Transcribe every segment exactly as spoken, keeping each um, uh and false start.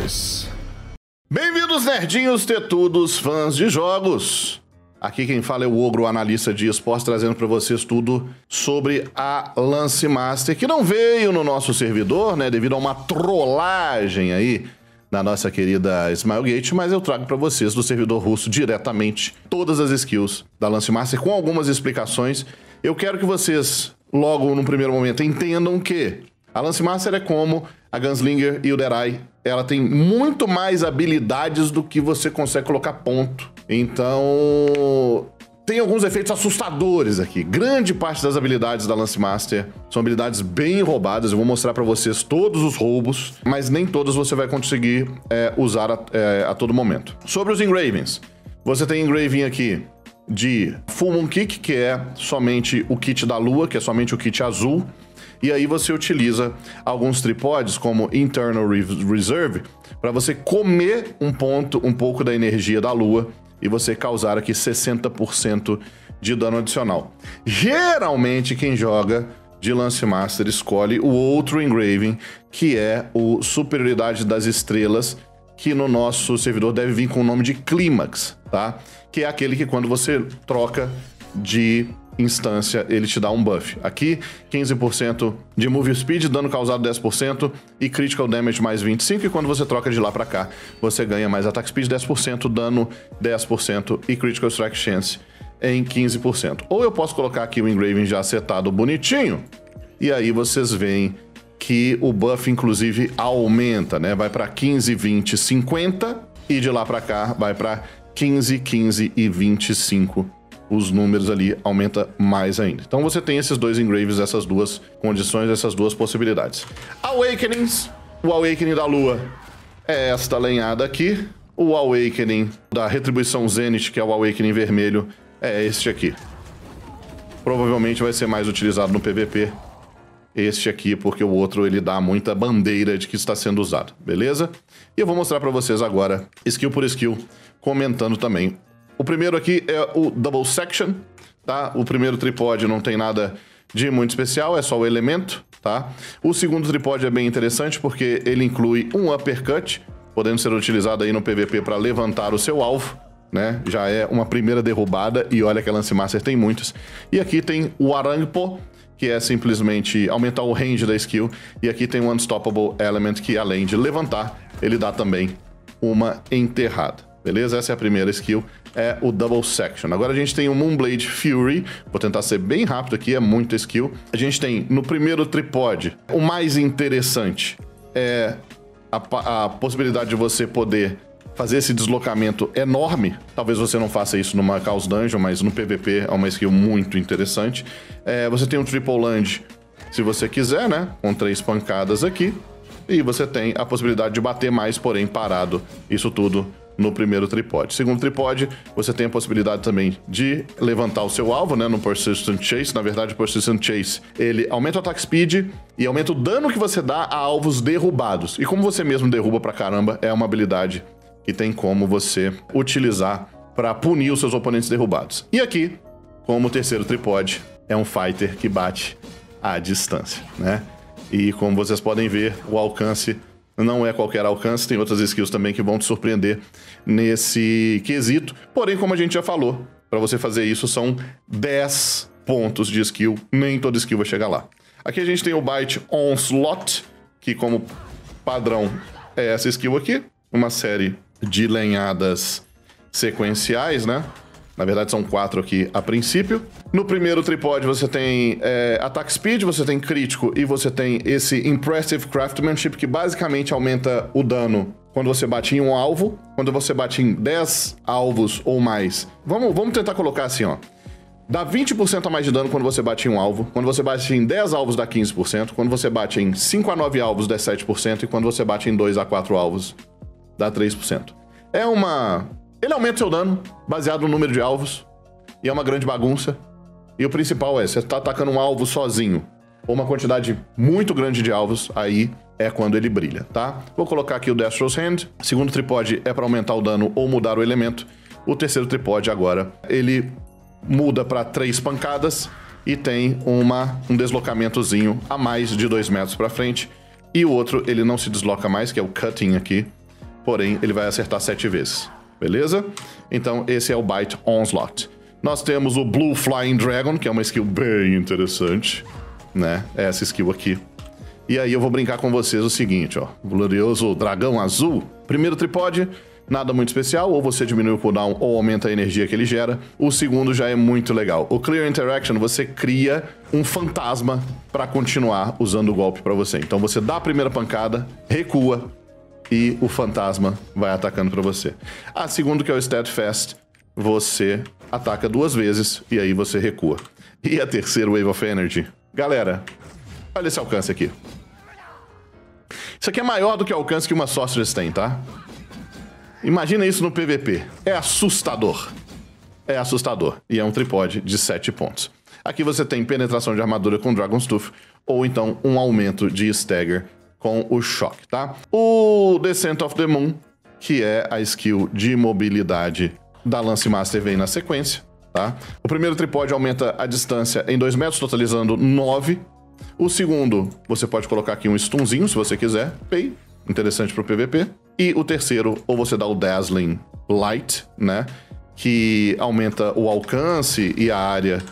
Nós. Bem-vindos, nerdinhos, tetudos, fãs de jogos. Aqui quem fala é o Ogro, analista de esportes, trazendo para vocês tudo sobre a Lance Master, que não veio no nosso servidor, né, devido a uma trollagem aí na nossa querida Smilegate, mas eu trago para vocês do servidor russo diretamente todas as skills da Lance Master com algumas explicações. Eu quero que vocês, logo no primeiro momento, entendam que a Lance Master é como a Gunslinger e o Derai. Ela tem muito mais habilidades do que você consegue colocar ponto. Então, tem alguns efeitos assustadores aqui. Grande parte das habilidades da Lance Master são habilidades bem roubadas. Eu vou mostrar pra vocês todos os roubos, mas nem todos você vai conseguir é, usar a, é, a todo momento. Sobre os engravings. Você tem engraving aqui de Full Moon Kick, que é somente o kit da lua, que é somente o kit azul. E aí você utiliza alguns tripodes, como Internal Reserve, para você comer um ponto, um pouco da energia da lua, e você causar aqui sessenta por cento de dano adicional. Geralmente quem joga de Lance Master escolhe o outro engraving, que é o Superioridade das Estrelas, que no nosso servidor deve vir com o nome de Clímax, tá? Que é aquele que quando você troca de instância, ele te dá um buff. Aqui, quinze por cento de move speed, dano causado dez por cento e critical damage mais vinte e cinco por cento. E quando você troca de lá pra cá, você ganha mais attack speed dez por cento, dano dez por cento e critical strike chance em quinze por cento. Ou eu posso colocar aqui o engraving já setado bonitinho, e aí vocês veem que o buff, inclusive, aumenta, né? Vai pra quinze, vinte, cinquenta e de lá pra cá vai pra quinze, quinze e vinte e cinco por cento. Os números ali aumenta mais ainda. Então você tem esses dois engraves, essas duas condições, essas duas possibilidades. Awakenings. O Awakening da Lua é esta lenhada aqui. O Awakening da Retribuição Zenith, que é o Awakening vermelho, é este aqui. Provavelmente vai ser mais utilizado no P V P. Este aqui, porque o outro ele dá muita bandeira de que está sendo usado, beleza? E eu vou mostrar para vocês agora, skill por skill, comentando também. O primeiro aqui é o Double Section, tá? O primeiro tripode não tem nada de muito especial, é só o elemento, tá? O segundo tripode é bem interessante porque ele inclui um uppercut, podendo ser utilizado aí no P V P para levantar o seu alvo, né? Já é uma primeira derrubada e olha que a Lance Master tem muitas. E aqui tem o Arangpo, que é simplesmente aumentar o range da skill. E aqui tem o Unstoppable Element, que além de levantar, ele dá também uma enterrada. Beleza? Essa é a primeira skill, é o Double Section. Agora a gente tem o Moonblade Fury, vou tentar ser bem rápido aqui, é muita skill. A gente tem no primeiro tripode, o mais interessante é a, a possibilidade de você poder fazer esse deslocamento enorme. Talvez você não faça isso numa Chaos Dungeon, mas no P V P é uma skill muito interessante. É, você tem um Triple Lunge, se você quiser, né? Com três pancadas aqui. E você tem a possibilidade de bater mais, porém parado. Isso tudo no primeiro tripode. Segundo tripode, você tem a possibilidade também de levantar o seu alvo, né, no Persistent Chase. Na verdade, o Persistent Chase, ele aumenta o attack speed e aumenta o dano que você dá a alvos derrubados. E como você mesmo derruba pra caramba, é uma habilidade que tem como você utilizar pra punir os seus oponentes derrubados. E aqui, como terceiro tripode, é um fighter que bate à distância, né? E como vocês podem ver, o alcance não é qualquer alcance, tem outras skills também que vão te surpreender nesse quesito. Porém, como a gente já falou, para você fazer isso são dez pontos de skill, nem toda skill vai chegar lá. Aqui a gente tem o Bite Onslaught, que como padrão é essa skill aqui. Uma série de lenhadas sequenciais, né? Na verdade são quatro aqui a princípio. No primeiro tripode você tem é, Attack Speed, você tem Crítico e você tem esse Impressive Craftsmanship, que basicamente aumenta o dano quando você bate em um alvo, quando você bate em dez alvos ou mais. Vamos, vamos tentar colocar assim, ó. Dá vinte por cento a mais de dano quando você bate em um alvo, quando você bate em dez alvos dá quinze por cento, quando você bate em cinco a nove alvos dá sete por cento e quando você bate em dois a quatro alvos dá três por cento. É uma... Ele aumenta seu dano, baseado no número de alvos, e é uma grande bagunça. E o principal é, você tá atacando um alvo sozinho, ou uma quantidade muito grande de alvos, aí é quando ele brilha, tá? Vou colocar aqui o Death's Hand. O segundo tripode é para aumentar o dano ou mudar o elemento. O terceiro tripode agora, ele muda para três pancadas e tem uma, um deslocamentozinho a mais de dois metros para frente. E o outro, ele não se desloca mais, que é o Cutting aqui. porém ele vai acertar sete vezes, beleza? Então esse é o Bite Onslaught. Nós temos o Blue Flying Dragon, que é uma skill bem interessante, né? É essa skill aqui. E aí eu vou brincar com vocês o seguinte, ó. Glorioso Dragão Azul. Primeiro tripode, nada muito especial. Ou você diminui o cooldown ou aumenta a energia que ele gera. O segundo já é muito legal. O Clear Interaction, você cria um fantasma pra continuar usando o golpe pra você. Então você dá a primeira pancada, recua e o fantasma vai atacando pra você. A segunda, que é o Steadfast, você ataca duas vezes e aí você recua. E a terceira, Wave of Energy. Galera, olha esse alcance aqui. Isso aqui é maior do que o alcance que uma Sorceress tem, tá? Imagina isso no P V P. É assustador. É assustador. E é um tripode de sete pontos. Aqui você tem penetração de armadura com Dragon's Tooth, ou então um aumento de Stagger com o choque, tá? O Descent of the Moon, que é a skill de mobilidade da Lance Master, vem na sequência, tá? O primeiro tripode aumenta a distância em dois metros, totalizando nove. O segundo, você pode colocar aqui um stunzinho, se você quiser. Bem interessante pro P V P. E o terceiro, ou você dá o Dazzling Light, né? Que aumenta o alcance e a área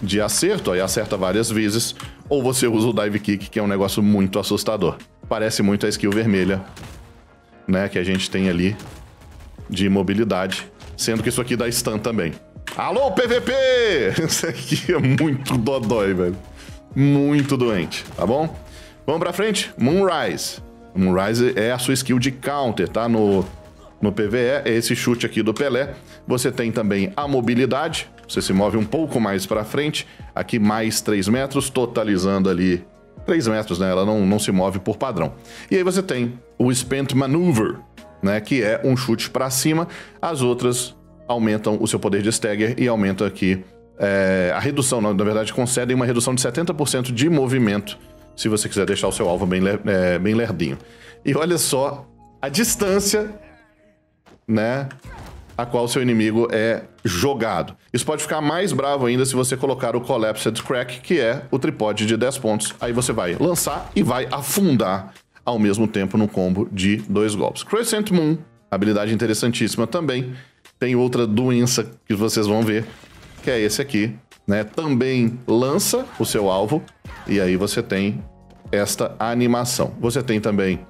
de acerto, aí acerta várias vezes. Ou você usa o Dive Kick, que é um negócio muito assustador. Parece muito a skill vermelha, né? Que a gente tem ali de mobilidade. Sendo que isso aqui dá stun também. Alô, P V P! Isso aqui é muito dodói, velho. Muito doente, tá bom? Vamos pra frente, Moonrise. Moonrise é a sua skill de counter, tá? No, no P V E, é esse chute aqui do Pelé. Você tem também a mobilidade, você se move um pouco mais pra frente. Aqui mais três metros, totalizando ali três metros, né? Ela não, não se move por padrão. E aí você tem o Spent Maneuver, né? Que é um chute pra cima. As outras aumentam o seu poder de stagger e aumentam aqui... É, a redução, na verdade, concede uma redução de setenta por cento de movimento, se você quiser deixar o seu alvo bem, é, bem lerdinho. E olha só a distância, né, a qual o seu inimigo é jogado. Isso pode ficar mais bravo ainda se você colocar o Collapsed Crack, que é o tripode de dez pontos. Aí você vai lançar e vai afundar ao mesmo tempo no combo de dois golpes. Crescent Moon, habilidade interessantíssima também. Tem outra doença que vocês vão ver, que é esse aqui, né? Também lança o seu alvo e aí você tem esta animação. Você tem também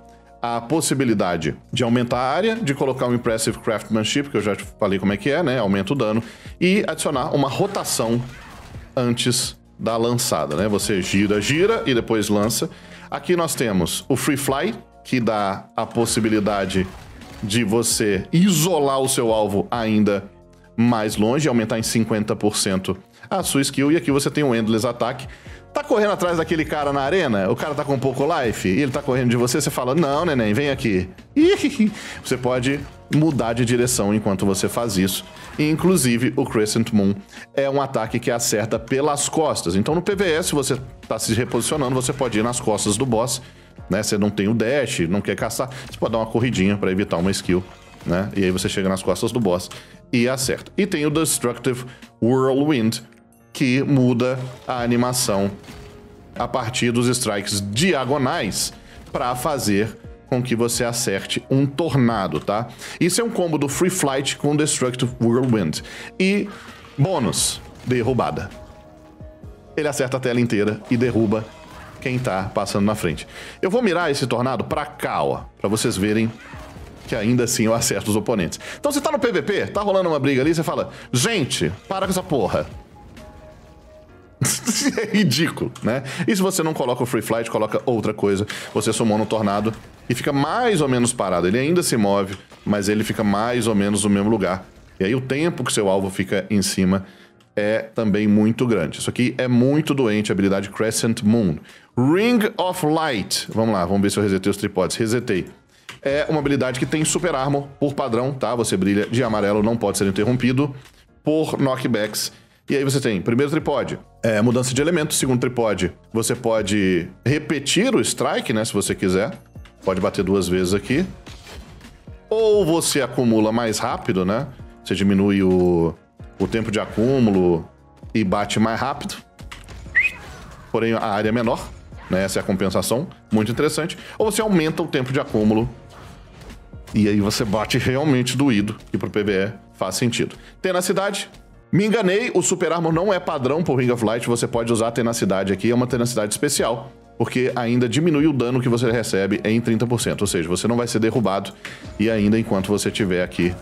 a possibilidade de aumentar a área, de colocar um Impressive Craftsmanship, que eu já falei como é que é, né? Aumenta o dano, e adicionar uma rotação antes da lançada, né? Você gira, gira e depois lança. Aqui nós temos o Free Fly, que dá a possibilidade de você isolar o seu alvo ainda mais longe, aumentar em cinquenta por cento a sua skill. E aqui você tem um Endless Attack. Tá correndo atrás daquele cara na arena, o cara tá com pouco life e ele tá correndo de você, você fala, não, neném, vem aqui. Você pode mudar de direção enquanto você faz isso. E, inclusive, o Crescent Moon é um ataque que acerta pelas costas. Então, no P V E, se você tá se reposicionando, você pode ir nas costas do boss, né? Você não tem o dash, não quer caçar, você pode dar uma corridinha pra evitar uma skill, né? E aí você chega nas costas do boss e acerta. E tem o Destructive Whirlwind, que muda a animação a partir dos strikes diagonais para fazer com que você acerte um tornado, tá? Isso é um combo do Free Flight com Destructive Whirlwind. E bônus, derrubada. Ele acerta a tela inteira e derruba quem tá passando na frente. Eu vou mirar esse tornado para cá, ó, para vocês verem que ainda assim eu acerto os oponentes. Então você tá no P V P, tá rolando uma briga ali, você fala, gente, para com essa porra. É ridículo, né? E se você não coloca o Free Flight, coloca outra coisa, você sumou no tornado e fica mais ou menos parado. Ele ainda se move, mas ele fica mais ou menos no mesmo lugar. E aí o tempo que seu alvo fica em cima é também muito grande. Isso aqui é muito doente, a habilidade Crescent Moon. Ring of Light. Vamos lá, vamos ver se eu resetei os tripodes. Resetei. É uma habilidade que tem Super Armor por padrão, tá? Você brilha de amarelo, não pode ser interrompido por knockbacks. E aí você tem, primeiro tripode, é, mudança de elemento. Segundo tripode, você pode repetir o strike, né? Se você quiser. Pode bater duas vezes aqui. Ou você acumula mais rápido, né? Você diminui o, o tempo de acúmulo e bate mais rápido. Porém, a área é menor, né? Essa é a compensação. Muito interessante. Ou você aumenta o tempo de acúmulo E aí você bate realmente doído, que pro P B E faz sentido. Tenacidade. Me enganei, o Super Armor não é padrão pro Ring of Light, você pode usar a tenacidade aqui, é uma tenacidade especial, porque ainda diminui o dano que você recebe em trinta por cento, ou seja, você não vai ser derrubado, e ainda enquanto você estiver aqui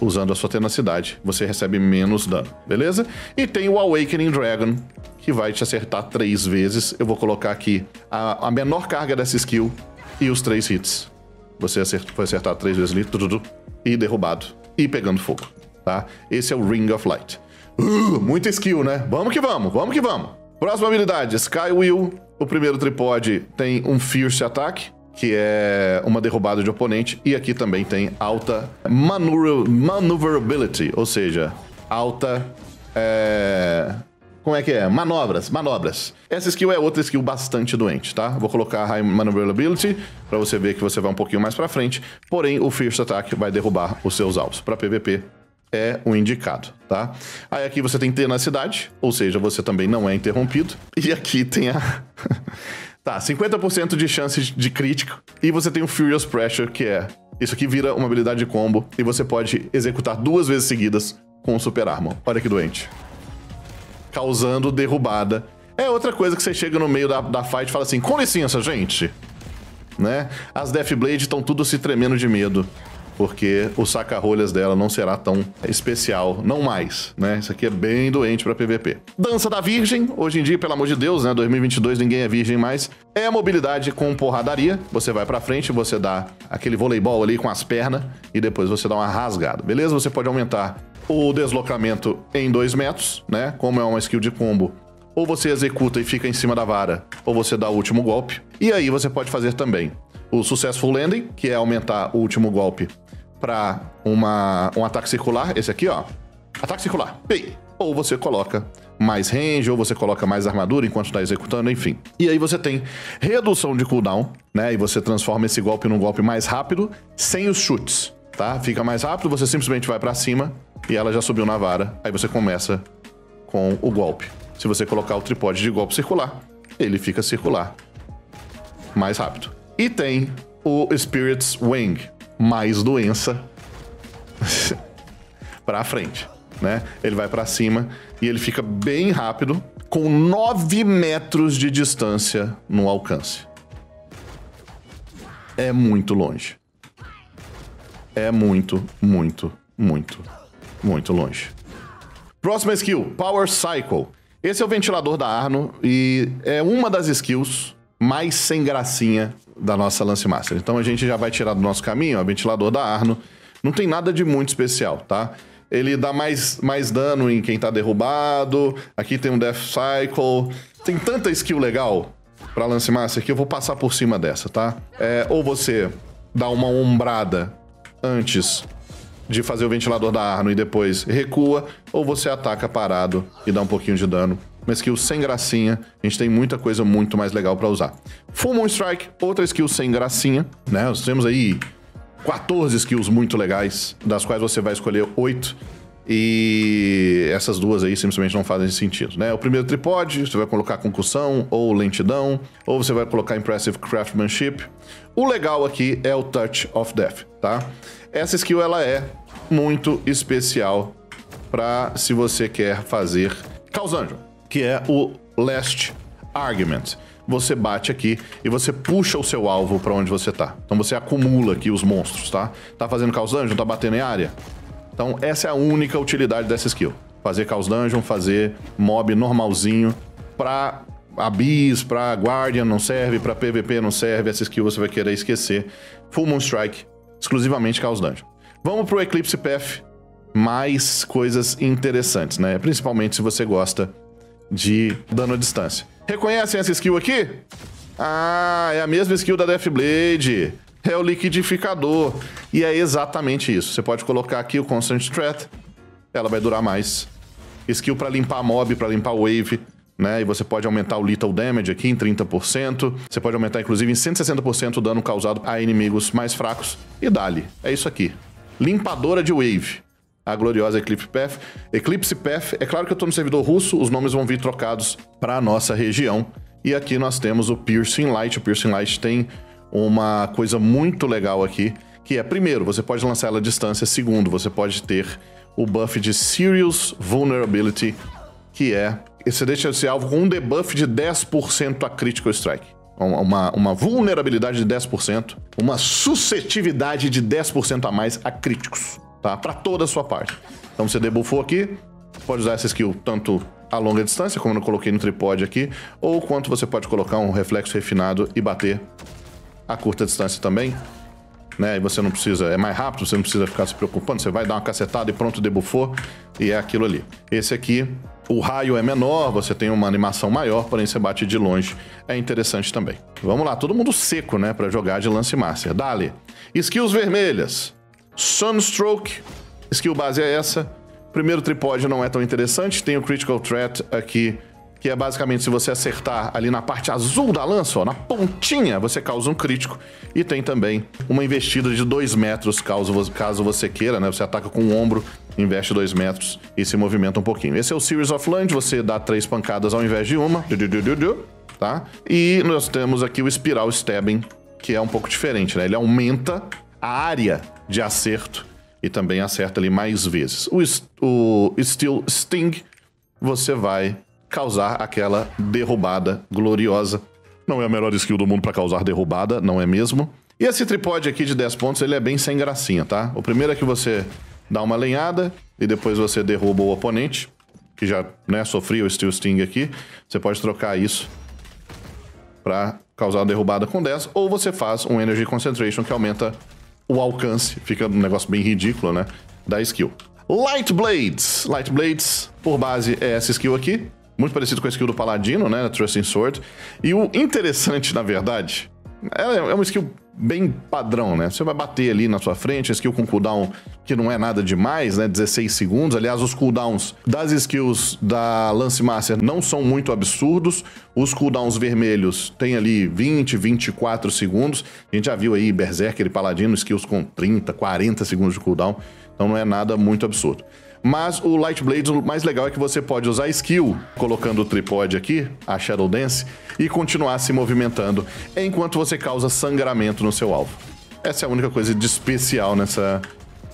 usando a sua tenacidade, você recebe menos dano, beleza? E tem o Awakening Dragon, que vai te acertar três vezes, eu vou colocar aqui a, a menor carga dessa skill e os três hits. Você acerta, vai acertar três vezes ali, e derrubado, e pegando fogo, tá? Esse é o Ring of Light. Uh, muita skill, né? Vamos que vamos, vamos que vamos. Próxima habilidade, Skywheel. O primeiro tripode tem um Fierce Attack, que é uma derrubada de oponente. E aqui também tem alta maneuver maneuverability, ou seja, alta... É... Como é que é? Manobras, manobras. Essa skill é outra skill bastante doente, tá? Vou colocar High Maneuverability, pra você ver que você vai um pouquinho mais pra frente. Porém, o Fierce Attack vai derrubar os seus alvos. Pra P V P, é o indicado, tá? Aí aqui você tem tenacidade, ou seja, você também não é interrompido. E aqui tem a... tá, cinquenta por cento de chance de crítico. E você tem o Furious Pressure, que é... Isso aqui vira uma habilidade de combo e você pode executar duas vezes seguidas com o Super Armor. Olha que doente. Causando derrubada. É outra coisa que você chega no meio da, da fight e fala assim, com licença, gente. Né? As Deathblade estão tudo se tremendo de medo. Porque o saca-rolhas dela não será tão especial, não mais, né? Isso aqui é bem doente pra P V P. Dança da Virgem, hoje em dia, pelo amor de Deus, né? dois mil e vinte e dois ninguém é virgem mais. É a mobilidade com porradaria, você vai pra frente, você dá aquele voleibol ali com as pernas e depois você dá uma rasgada, beleza? Você pode aumentar o deslocamento em dois metros, né? Como é uma skill de combo, ou você executa e fica em cima da vara, ou você dá o último golpe. E aí você pode fazer também o Successful Landing, que é aumentar o último golpe para uma um ataque circular, esse aqui, ó. Ataque circular. Bem, ou você coloca mais range, ou você coloca mais armadura enquanto tá executando, enfim. E aí você tem redução de cooldown, né? E você transforma esse golpe num golpe mais rápido, sem os chutes, tá? Fica mais rápido, você simplesmente vai para cima e ela já subiu na vara. Aí você começa com o golpe. Se você colocar o tripode de golpe circular, ele fica circular mais rápido. E tem o Spirit's Wing, mais doença pra frente, né? Ele vai pra cima e ele fica bem rápido, com nove metros de distância no alcance. É muito longe. É muito, muito, muito, muito longe. Próxima skill, Power Cycle. Esse é o ventilador da Arno e é uma das skills mais sem gracinha da nossa Lance Master. Então a gente já vai tirar do nosso caminho, ó, ventilador da Arno. Não tem nada de muito especial, tá? Ele dá mais, mais dano em quem tá derrubado. Aqui tem um Death Cycle. Tem tanta skill legal pra Lance Master que eu vou passar por cima dessa, tá? É, ou você dá uma ombrada antes de fazer o ventilador da Arno e depois recua, ou você ataca parado e dá um pouquinho de dano. Uma skill sem gracinha, a gente tem muita coisa muito mais legal pra usar. Full Moon Strike, outra skill sem gracinha, né? Nós temos aí quatorze skills muito legais, das quais você vai escolher oito, e essas duas aí simplesmente não fazem sentido, né? O primeiro tripode, você vai colocar concussão ou lentidão, ou você vai colocar Impressive Craftsmanship. O legal aqui é o Touch of Death, tá? Essa skill, ela é muito especial pra se você quer fazer Causandra, que é o Last Argument. Você bate aqui e você puxa o seu alvo para onde você tá. Então você acumula aqui os monstros, tá? Tá fazendo Chaos Dungeon, tá batendo em área? Então essa é a única utilidade dessa skill. Fazer Chaos Dungeon, fazer mob normalzinho. Pra Abyss, pra Guardian não serve, pra P V P não serve. Essa skill você vai querer esquecer. Full Moon Strike, exclusivamente Chaos Dungeon. Vamos pro Eclipse Path. Mais coisas interessantes, né? Principalmente se você gosta de dano à distância. Reconhecem essa skill aqui? Ah, é a mesma skill da Deathblade. É o liquidificador. E é exatamente isso. Você pode colocar aqui o Constant Threat. Ela vai durar mais. Skill para limpar mob, para limpar wave, né? E você pode aumentar o Lethal Damage aqui em trinta por cento. Você pode aumentar inclusive em cento e sessenta por cento o dano causado a inimigos mais fracos. E dá-lhe. É isso aqui. Limpadora de wave. A gloriosa Eclipse Path. Eclipse Path, é claro que eu tô no servidor russo, os nomes vão vir trocados para a nossa região. E aqui nós temos o Piercing Light. O Piercing Light tem uma coisa muito legal aqui, que é, primeiro, você pode lançar ela à distância, segundo, você pode ter o buff de Serious Vulnerability, que é, você deixa esse alvo com um debuff de dez por cento a Critical Strike. Uma, uma vulnerabilidade de dez por cento, uma suscetividade de dez por cento a mais a críticos, tá? Pra toda a sua parte. Então você debuffou aqui, pode usar essa skill tanto a longa distância, como eu coloquei no tripod aqui, ou quanto você pode colocar um reflexo refinado e bater a curta distância também, né? E você não precisa, é mais rápido, você não precisa ficar se preocupando, você vai dar uma cacetada e pronto, debuffou, e é aquilo ali. Esse aqui... O raio é menor, você tem uma animação maior, porém você bate de longe. É interessante também. Vamos lá, todo mundo seco, né, pra jogar de Lance Master. Dale. Skills vermelhas. Sunstroke. Skill base é essa. Primeiro tripod não é tão interessante. Tem o Critical Threat aqui, que é basicamente se você acertar ali na parte azul da lança, ó, na pontinha, você causa um crítico. E tem também uma investida de dois metros, caso, caso você queira, né, você ataca com o ombro. Investe dois metros e se movimenta um pouquinho. Esse é o Series of Land, você dá três pancadas ao invés de uma. Tá? E nós temos aqui o Spiral Stabbing, que é um pouco diferente, né? Ele aumenta a área de acerto e também acerta ali mais vezes. O, o Steel Sting, você vai causar aquela derrubada gloriosa. Não é a melhor skill do mundo para causar derrubada, não é mesmo? E esse tripod aqui de dez pontos, ele é bem sem gracinha, tá? O primeiro é que você... dá uma lenhada e depois você derruba o oponente, que já, né, sofreu o Steel Sting aqui. Você pode trocar isso para causar uma derrubada com dez. Ou você faz um Energy Concentration que aumenta o alcance. Fica um negócio bem ridículo, né? Da skill. Light Blades. Light Blades, por base, é essa skill aqui. Muito parecido com a skill do Paladino, né? Thrusting Sword. E o interessante, na verdade, é uma skill... bem padrão, né? Você vai bater ali na sua frente, a skill com cooldown que não é nada demais, né? dezesseis segundos. Aliás, os cooldowns das skills da Lance Master não são muito absurdos. Os cooldowns vermelhos tem ali vinte, vinte e quatro segundos. A gente já viu aí Berserker e Paladino, skills com trinta, quarenta segundos de cooldown. Então não é nada muito absurdo. Mas o Light Blades, o mais legal é que você pode usar a skill, colocando o tripod aqui, a Shadow Dance, e continuar se movimentando enquanto você causa sangramento no seu alvo. Essa é a única coisa de especial nessa,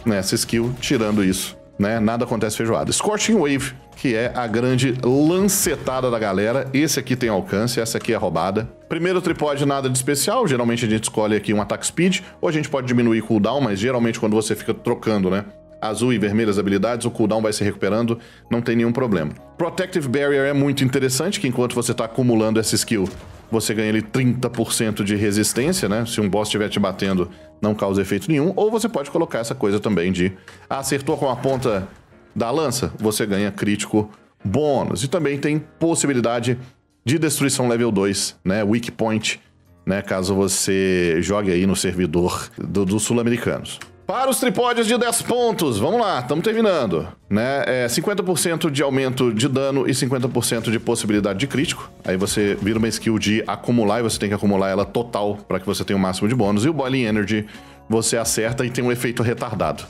nessa skill, tirando isso, né? Nada acontece feijoada. Scorching Wave, que é a grande lancetada da galera. Esse aqui tem alcance, essa aqui é roubada. Primeiro tripod, nada de especial. Geralmente a gente escolhe aqui um Attack Speed, ou a gente pode diminuir cooldown, mas geralmente quando você fica trocando, né? Azul e vermelhas habilidades, o cooldown vai se recuperando, não tem nenhum problema. Protective Barrier é muito interessante, que enquanto você tá acumulando essa skill, você ganha ali trinta por cento de resistência, né? Se um boss estiver te batendo, não causa efeito nenhum. Ou você pode colocar essa coisa também de... acertou com a ponta da lança, você ganha crítico bônus. E também tem possibilidade de destruição level dois, né? Weak Point, né? Caso você jogue aí no servidor do, dos sul-americanos. Para os tripódios de dez pontos, vamos lá, estamos terminando, né? É cinquenta por cento de aumento de dano e cinquenta por cento de possibilidade de crítico. Aí você vira uma skill de acumular e você tem que acumular ela total para que você tenha o máximo de bônus. E o Boiling Energy você acerta e tem um efeito retardado.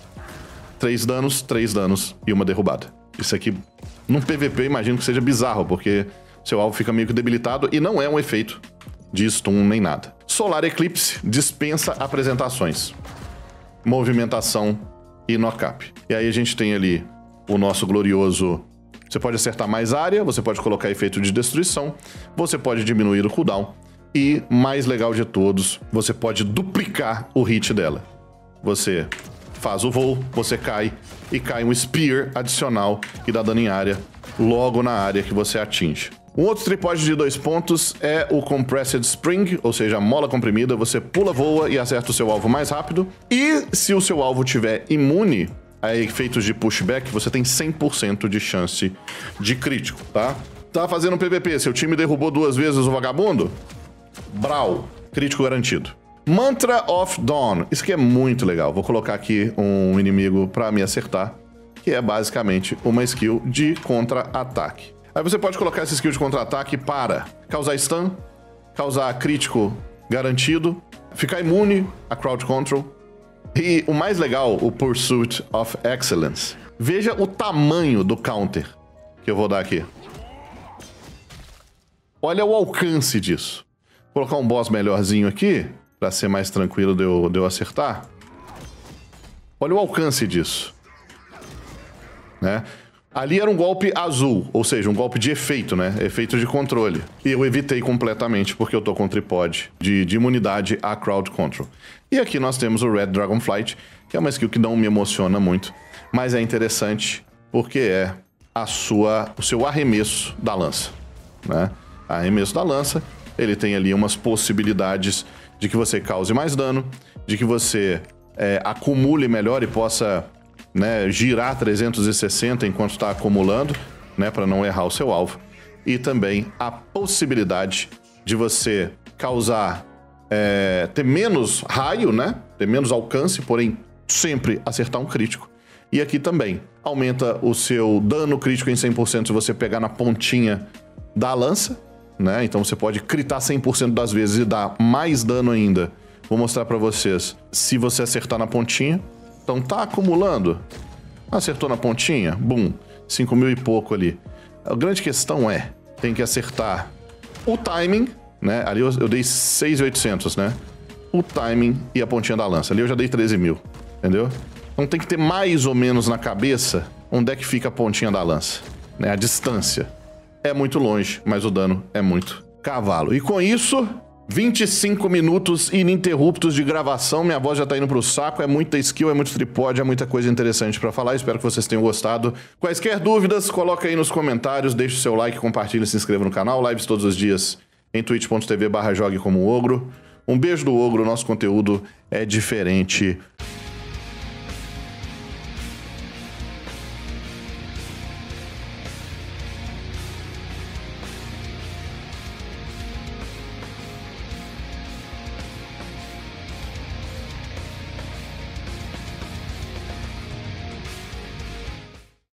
Três danos, três danos e uma derrubada. Isso aqui, num P V P, imagino que seja bizarro, porque seu alvo fica meio que debilitado e não é um efeito de stun nem nada. Solar Eclipse dispensa apresentações. Movimentação e knock-up. E aí a gente tem ali o nosso glorioso... Você pode acertar mais área, você pode colocar efeito de destruição, você pode diminuir o cooldown e, mais legal de todos, você pode duplicar o hit dela. Você faz o voo, você cai e cai um spear adicional que dá dano em área logo na área que você atinge. Um outro tripode de dois pontos é o Compressed Spring, ou seja, a mola comprimida. Você pula, voa e acerta o seu alvo mais rápido. E se o seu alvo tiver imune a efeitos de pushback, você tem cem por cento de chance de crítico, tá? Tá fazendo um P V P, seu time derrubou duas vezes o vagabundo? Brau, crítico garantido. Mantra of Dawn, isso aqui é muito legal. Vou colocar aqui um inimigo pra me acertar, que é basicamente uma skill de contra-ataque. Aí você pode colocar essa skill de contra-ataque para causar stun, causar crítico garantido, ficar imune a crowd control e o mais legal, o Pursuit of Excellence. Veja o tamanho do counter que eu vou dar aqui. Olha o alcance disso. Vou colocar um boss melhorzinho aqui, para ser mais tranquilo de eu, de eu acertar. Olha o alcance disso, né? Ali era um golpe azul, ou seja, um golpe de efeito, né? Efeito de controle. E eu evitei completamente porque eu tô com tripod de, de imunidade a crowd control. E aqui nós temos o Red Dragonflight, que é uma skill que não me emociona muito, mas é interessante porque é a sua, o seu arremesso da lança, né? Arremesso da lança, ele tem ali umas possibilidades de que você cause mais dano, de que você é, acumule melhor e possa... né, girar trezentos e sessenta enquanto está acumulando, né, para não errar o seu alvo. E também a possibilidade de você causar, é, ter menos raio, né, ter menos alcance, porém sempre acertar um crítico. E aqui também aumenta o seu dano crítico em cem por cento se você pegar na pontinha da lança, né, então você pode critar cem por cento das vezes e dar mais dano ainda. Vou mostrar para vocês se você acertar na pontinha. Então tá acumulando. Acertou na pontinha? Bum. cinco mil e pouco ali. A grande questão é, tem que acertar o timing, né? Ali eu, eu dei seis mil e oitocentos, né? O timing e a pontinha da lança. Ali eu já dei treze mil, entendeu? Então tem que ter mais ou menos na cabeça onde é que fica a pontinha da lança, né? A distância. É muito longe, mas o dano é muito cavalo. E com isso... vinte e cinco minutos ininterruptos de gravação, minha voz já tá indo pro saco, é muita skill, é muito tripod, é muita coisa interessante pra falar, espero que vocês tenham gostado. Quaisquer dúvidas, coloca aí nos comentários, deixa o seu like, compartilha e se inscreva no canal, lives todos os dias em twitch ponto tv barra jogue como ogro. Um beijo do ogro, nosso conteúdo é diferente.